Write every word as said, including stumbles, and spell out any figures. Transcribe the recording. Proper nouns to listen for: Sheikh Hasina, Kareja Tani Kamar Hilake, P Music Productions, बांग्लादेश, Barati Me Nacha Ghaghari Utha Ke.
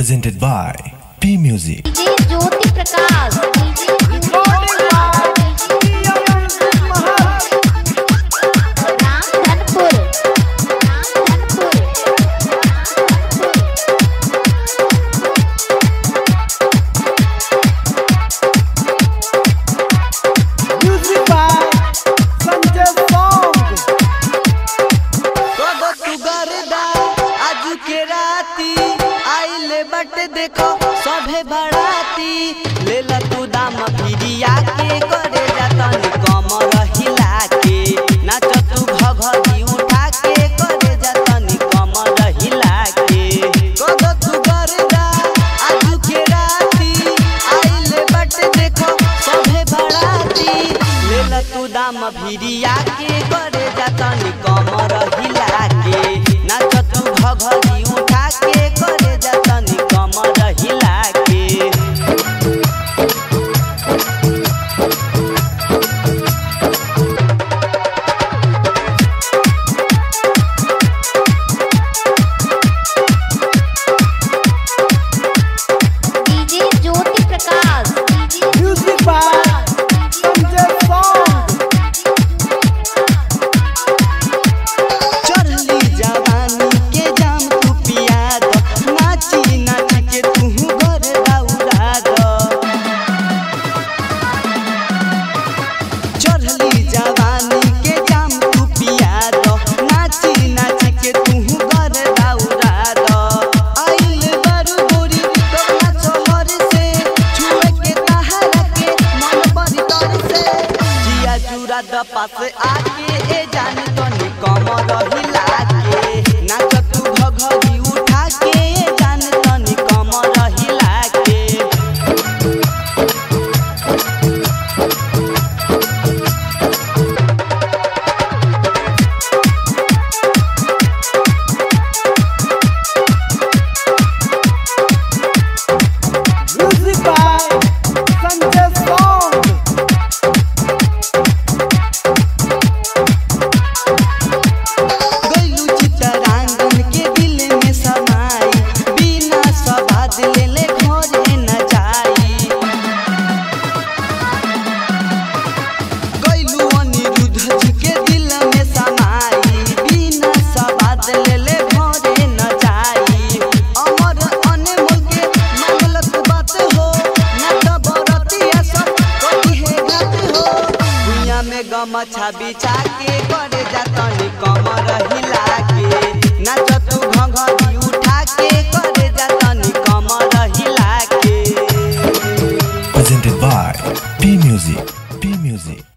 presented by P Music. But देखो सभे बड़ाती लेला तू दाम फिरिया के करे जाता नी कमर हिला के नाच तू भगरी उठा के करे जाता नी कमर हिला के गोदो तू गरदा आज के राती आइले बट देखो सभे बड़ाती लेला तू दाम फिरिया के करे जाता नी कमर हिला के नाच तू भगरी उठा के करे जाता नी पास आके ए जानी तो नी कमर हिला के नाच तू भगरी उठा के ए जानी तो नी कमर हिला के गमछा बिछा के करे जाता नी कमर हिला के नाच तू घंघरी उठा के करे जाता नी कमर हिला के। Presented by P Music. P Music.